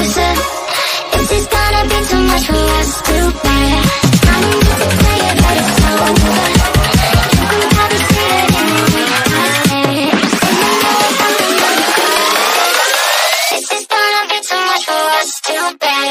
closer. This is gonna be too much for us to bear. I don't need to play it, but it's so over. You can probably see it in my eyes. This is gonna be too much for us to bear.